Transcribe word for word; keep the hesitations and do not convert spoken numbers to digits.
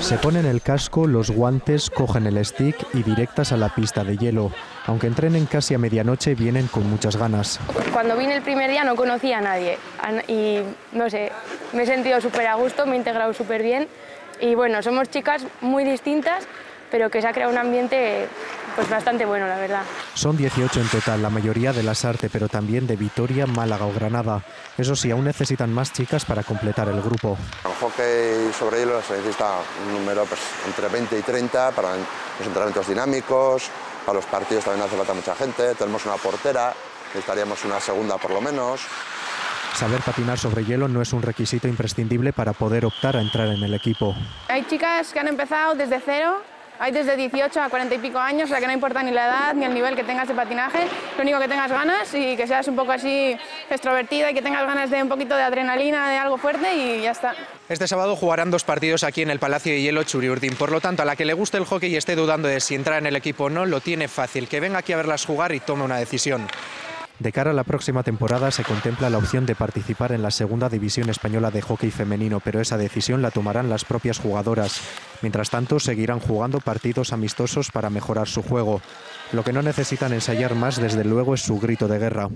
Se ponen el casco, los guantes, cogen el stick y directas a la pista de hielo. Aunque entrenen casi a medianoche, vienen con muchas ganas. Cuando vine el primer día no conocía a nadie y no sé, me he sentido súper a gusto, me he integrado súper bien y bueno, somos chicas muy distintas, pero que se ha creado un ambiente pues bastante bueno, la verdad. Son dieciocho en total, la mayoría de Lasarte, pero también de Vitoria, Málaga o Granada. Eso sí, aún necesitan más chicas para completar el grupo. En hockey sobre hielo se necesita un número pues, entre veinte y treinta para los entrenamientos dinámicos, para los partidos también hace falta mucha gente, tenemos una portera, necesitaríamos una segunda por lo menos. Saber patinar sobre hielo no es un requisito imprescindible para poder optar a entrar en el equipo. Hay chicas que han empezado desde cero. Hay desde dieciocho a cuarenta y pico años, o sea que no importa ni la edad ni el nivel que tengas de patinaje, lo único que tengas ganas y que seas un poco así extrovertida y que tengas ganas de un poquito de adrenalina, de algo fuerte y ya está. Este sábado jugarán dos partidos aquí en el Palacio de Hielo Churi Urdín, por lo tanto a la que le guste el hockey y esté dudando de si entrar en el equipo o no, lo tiene fácil, que venga aquí a verlas jugar y tome una decisión. De cara a la próxima temporada se contempla la opción de participar en la Segunda División Española de Hockey Femenino, pero esa decisión la tomarán las propias jugadoras. Mientras tanto, seguirán jugando partidos amistosos para mejorar su juego. Lo que no necesitan ensayar más, desde luego, es su grito de guerra.